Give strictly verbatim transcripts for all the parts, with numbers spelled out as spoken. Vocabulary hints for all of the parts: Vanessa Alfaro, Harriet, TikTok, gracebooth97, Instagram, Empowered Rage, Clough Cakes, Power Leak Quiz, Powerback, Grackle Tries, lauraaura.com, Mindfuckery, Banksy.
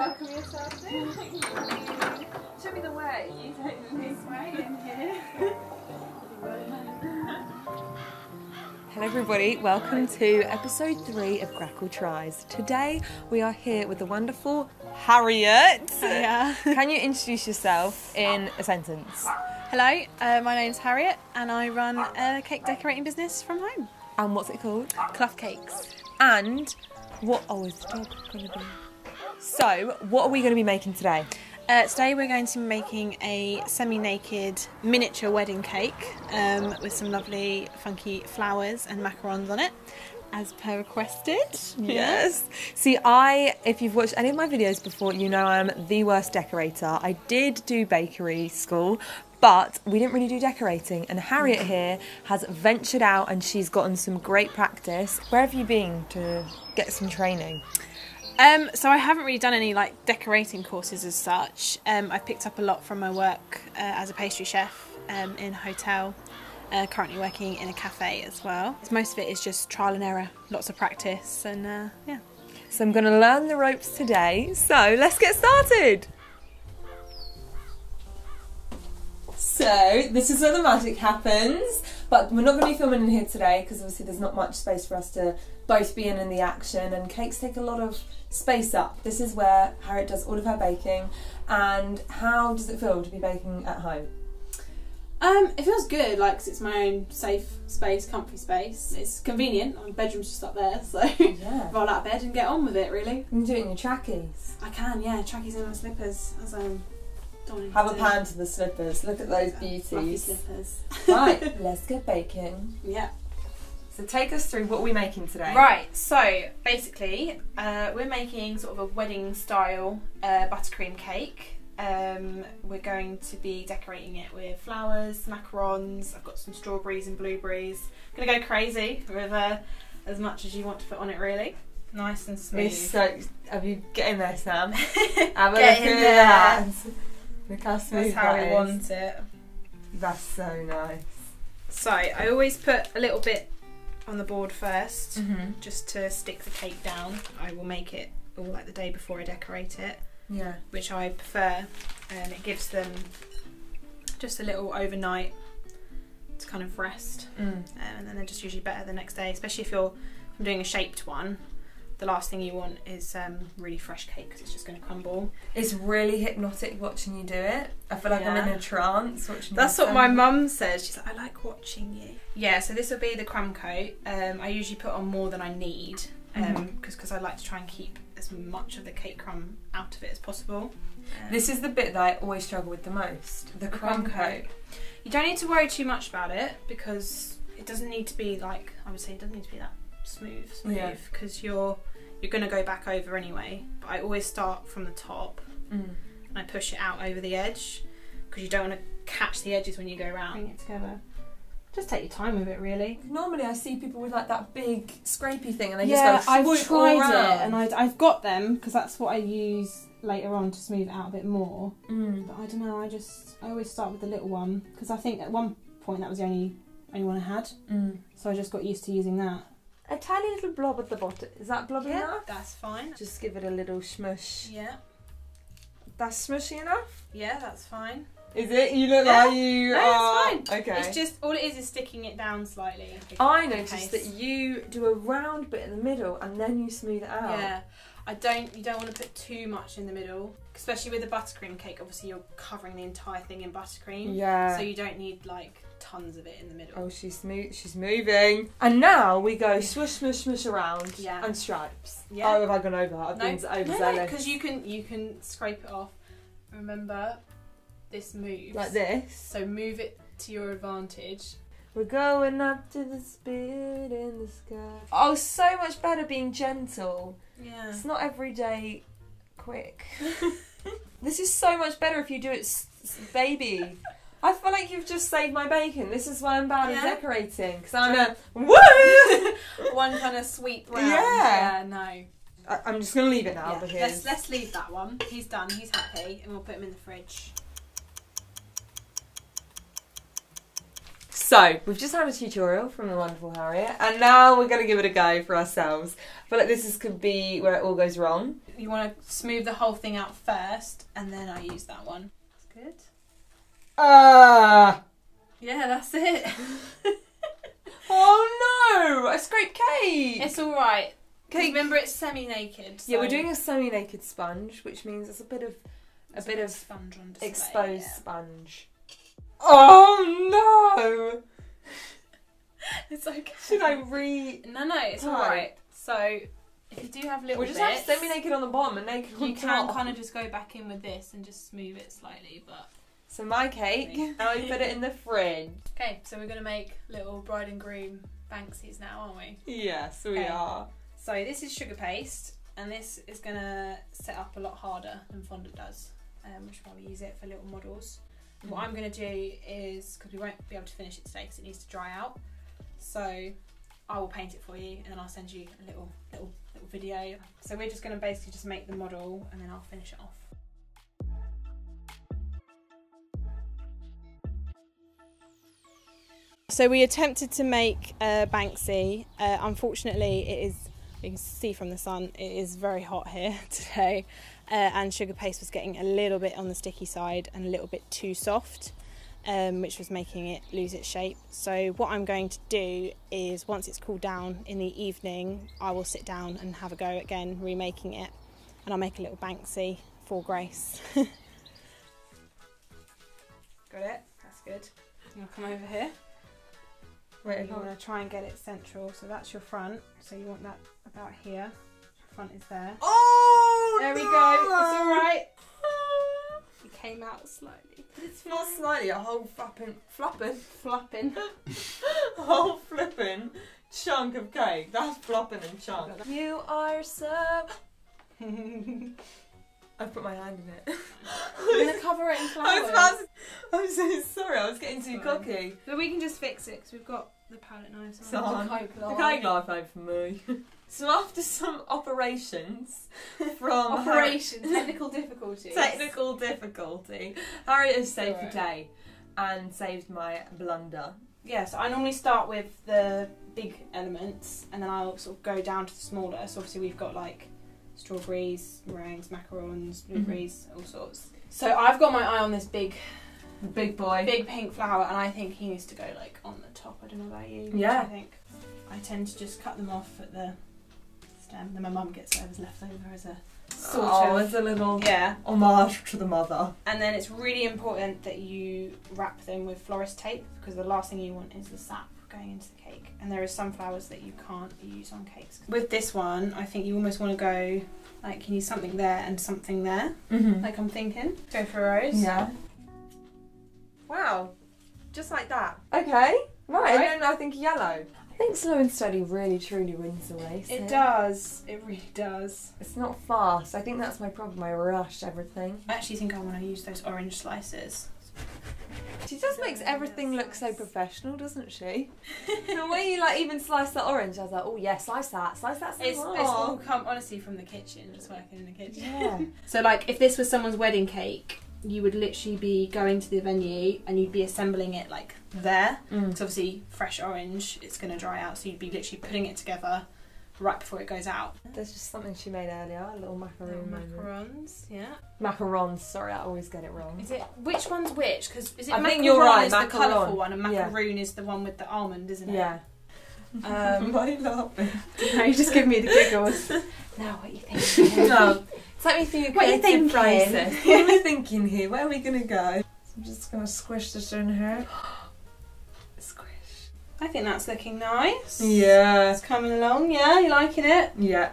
welcome yourself in. Thank you. Show me the way. You take me this way in here. Hello everybody, welcome to episode three of Grackle Tries. Today we are here with the wonderful Harriet. Yeah. Can you introduce yourself in a sentence? Hello, uh, my name's Harriet and I run a cake decorating business from home. And what's it called? Clough Cakes. And what oh, is the dog going to be? So, what are we going to be making today? Uh, today we're going to be making a semi-naked miniature wedding cake um, with some lovely funky flowers and macarons on it, as per requested. Yes. See, I, if you've watched any of my videos before, you know I'm the worst decorator. I did do bakery school, but we didn't really do decorating, and Harriet here has ventured out and she's gotten some great practice. Where have you been to get some training? Um, so I haven't really done any like decorating courses as such. Um, I've picked up a lot from my work uh, as a pastry chef um, in a hotel, uh, currently working in a cafe as well. Most of it is just trial and error, lots of practice and uh, yeah. So I'm going to learn the ropes today, so let's get started! So this is where the magic happens, but we're not going to be filming in here today because obviously there's not much space for us to both be in in the action, and cakes take a lot of space up. This is where Harriet does all of her baking. And how does it feel to be baking at home? Um, it feels good, like, cause it's my own safe space, comfy space. It's convenient. My bedroom's just up there, so yeah. Roll out of bed and get on with it, really. You can do it in your trackies. I can, yeah, trackies and my slippers as I'm. Have a pan to the slippers. Look at those beauties. Slippers. Right, let's get baking. Yeah. So take us through what we're making today. Right. So basically, uh, we're making sort of a wedding-style uh, buttercream cake. Um, we're going to be decorating it with flowers, macarons. I've got some strawberries and blueberries. I'm gonna go crazy with uh, as much as you want to put on it, really. Nice and smooth. It's so. Have you getting there, Sam? Have a look at that. Look how smooth. That's how that we is. Want it. That's so nice. So I always put a little bit on the board first, mm-hmm. just to stick the cake down. I will make it all like the day before I decorate it. Yeah. Which I prefer, and it gives them just a little overnight to kind of rest, mm. um, and then they're just usually better the next day. Especially if you're if I'm doing a shaped one. The last thing you want is um, really fresh cake because it's just going to crumble. It's really hypnotic watching you do it. I feel like yeah. I'm in a trance watching. That's what my mum says. She's like, I like watching you. Yeah, so this will be the crumb coat. Um, I usually put on more than I need because um, because I like to try and keep as much of the cake crumb out of it as possible. Um, this is the bit that I always struggle with the most, the, the crumb, crumb coat. coat. You don't need to worry too much about it because it doesn't need to be like, I would say it doesn't need to be that smooth, smooth because yeah. you're You're going to go back over anyway, but I always start from the top mm. and I push it out over the edge because you don't want to catch the edges when you go around. Bring it together. Just take your time with it, really. Normally I see people with like that big scrapey thing and they yeah, just go Yeah, I've tried it and I'd, I've got them because that's what I use later on to smooth it out a bit more. Mm. But I don't know, I just, I always start with the little one because I think at one point that was the only, only one I had. Mm. So I just got used to using that. A tiny little blob at the bottom. Is that blob yeah, enough? That's fine. Just give it a little smush. Yeah. That's smushy enough? Yeah, that's fine. Is it? You look yeah. like you no, are... it's fine. Okay. It's just, all it is is sticking it down slightly. I noticed that you do a round bit in the middle and then you smooth it out. Yeah. I don't, you don't want to put too much in the middle. Especially with a buttercream cake, obviously you're covering the entire thing in buttercream. Yeah. So you don't need like... tons of it in the middle. Oh, she's smooth. She's moving. And now we go swish, swish, swish around yeah. and stripes. Yeah. Oh, have I gone over? I've no, been overzealous. Because no, you can you can scrape it off. Remember, this moves like this. So move it to your advantage. We're going up to the spirit in the sky. Oh, so much better being gentle. Yeah. It's not every day quick. This is so much better if you do it, s baby. I feel like you've just saved my bacon. This is why I'm bad yeah. at decorating. Because I'm a, woo! One kind of sweep round. Yeah. yeah no. I, I'm just going to leave it now. Yeah. Because... Let's, let's leave that one. He's done. He's happy. And we'll put him in the fridge. So, we've just had a tutorial from the wonderful Harriet, and now we're going to give it a go for ourselves. I feel like this is, could be where it all goes wrong. You want to smooth the whole thing out first, and then I use that one. That's good. Ah! Uh. Yeah, that's it. Oh no! I scraped cake! It's alright. Cake. Remember, it's semi-naked. So. Yeah, we're doing a semi-naked sponge, which means it's a bit of a it's bit of sponge on display, exposed yeah. sponge. Oh no! It's okay. Should I re? No, no, it's all right. So if you do have little, we just bits, have semi-naked on the bottom and naked on top. You can kind of just go back in with this and just smooth it slightly, but. So my cake. Now we put it in the fridge. Okay, so we're gonna make little bride and groom Banksies now, aren't we? Yes, we okay. are. So this is sugar paste, and this is gonna set up a lot harder than fondant does. Um, we should probably use it for little models. What I'm going to do is, because we won't be able to finish it today because it needs to dry out, so I will paint it for you and then I'll send you a little little, little video. So we're just going to basically just make the model and then I'll finish it off. So we attempted to make a Banksy. Uh, unfortunately it is, you can see from the sun, it is very hot here today. Uh, and sugar paste was getting a little bit on the sticky side and a little bit too soft, um, which was making it lose its shape. So what I'm going to do is, once it's cooled down in the evening, I will sit down and have a go again remaking it, and I'll make a little Banksy for Grace. Got it? That's good. I'll come over here. Wait, you want to try and get it central, so that's your front, so you want that about here. Front is there. Oh, there we no. go. It's all right. It came out slightly. It's not slightly. A whole flapping, flapping, flapping, a whole flipping chunk of cake. That's flopping and chunk. You are so. I put my hand in it. I'm gonna cover it in flour. I was about to... I'm so sorry. I was getting too cocky. But we can just fix it because we've got the palette knives. So on. The cake knife ain't for me. So after some operations from operations, Harriet, technical difficulties, technical difficulty, Harriet has saved right. the day and saved my blunder. Yeah, so I normally start with the big elements and then I'll sort of go down to the smaller. So obviously we've got like strawberries, meringues, macarons, blueberries, mm-hmm. all sorts. So I've got my eye on this big, the big boy, big pink flower, and I think he needs to go like on the top. I don't know about you. Yeah. I think I tend to just cut them off at the. Um, then my mum gets whatever's left over as a sort oh, of as a little yeah. homage to the mother. And then it's really important that you wrap them with florist tape because the last thing you want is the sap going into the cake. And there are some flowers that you can't use on cakes. With this one, I think you almost want to go like you need something there and something there. Mm-hmm. Like I'm thinking, go for a rose. Yeah. Wow, just like that. Okay, right. right. And then I think yellow. I think slow and steady really truly wins the race. It does. It really does. It's not fast. I think that's my problem. I rush everything. I actually think I want to use those orange slices. She just makes everything look so professional, doesn't she? The way you like even slice that orange, I was like, oh yeah, slice that, slice that. It's, it's all come honestly from the kitchen, just working in the kitchen. Yeah. So like, if this was someone's wedding cake, you would literally be going to the venue and you'd be assembling it like there. Mm. So obviously fresh orange, it's going to dry out, so you'd be literally putting it together right before it goes out. There's just something she made earlier, a little macaron. Macarons, yeah. Macarons, sorry, I always get it wrong. Is it, which one's which? Because is it I think you're right, is macaron. The colourful one and macaroon yeah. is the one with the almond, isn't it? Yeah. Um, Why are you laughing? No, you just give me the giggles. Now what are you thinking? No. Let me think. What are you thinking? Crisis. What are we thinking here? Where are we gonna go? I'm just gonna squish this in here. Squish. I think that's looking nice. Yeah. It's coming along. Yeah, you liking it? Yeah.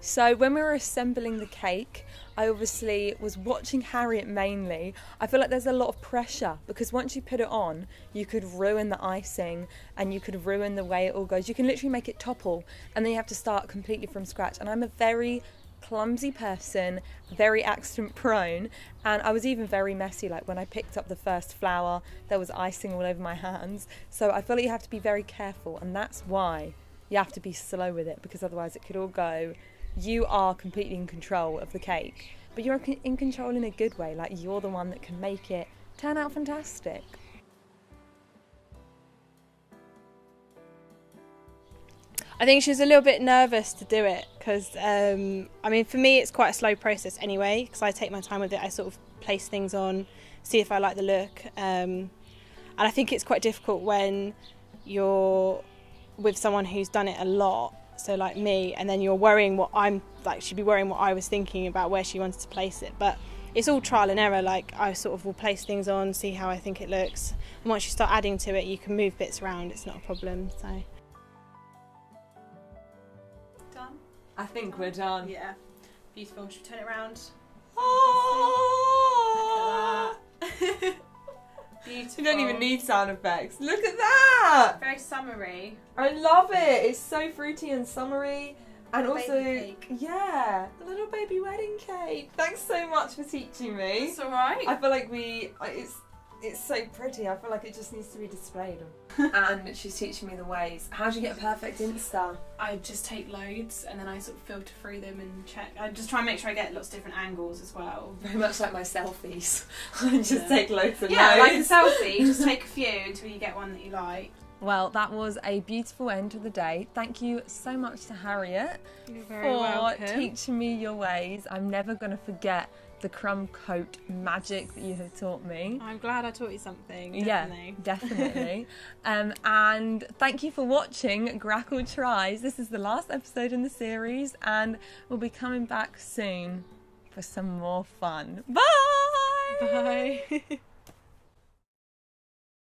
So when we were assembling the cake, I obviously was watching Harriet mainly. I feel like there's a lot of pressure because once you put it on, you could ruin the icing and you could ruin the way it all goes. You can literally make it topple and then you have to start completely from scratch. And I'm a very clumsy person, very accident prone, and I was even very messy. Like when I picked up the first flower, there was icing all over my hands. So I feel like you have to be very careful, and that's why you have to be slow with it, because otherwise it could all go. You are completely in control of the cake, but you're in control in a good way. Like you're the one that can make it turn out fantastic. I think she was a little bit nervous to do it because, um, I mean, for me it's quite a slow process anyway because I take my time with it. I sort of place things on, see if I like the look, um, and I think it's quite difficult when you're with someone who's done it a lot, so like me, and then you're worrying what I'm, like she'd be worrying what I was thinking about where she wanted to place it, but it's all trial and error. Like I sort of will place things on, see how I think it looks, and once you start adding to it you can move bits around, it's not a problem. So. I think we're done. Yeah. Beautiful. Should we turn it around? Oh! Look at that. Beautiful. You don't even need sound effects. Look at that! Very summery. I love it. It's so fruity and summery. And also, cake. Yeah, a little baby wedding cake. Thanks so much for teaching me. It's all right. I feel like we, it's, it's so pretty. I feel like it just needs to be displayed. And she's teaching me the ways. How do you get a perfect Insta? I just take loads and then I sort of filter through them and check. I just try and make sure I get lots of different angles as well. Very much like my selfies. I just yeah. take loads and yeah, loads. Yeah, like a selfie. Just take a few until you get one that you like. Well, that was a beautiful end of the day. Thank you so much to Harriet You're very for welcome. teaching me your ways. I'm never going to forget the crumb coat magic that you have taught me. I'm glad I taught you something. Definitely. Yeah, definitely. um, and thank you for watching Grackle Tries. This is the last episode in the series, and we'll be coming back soon for some more fun. Bye! Bye!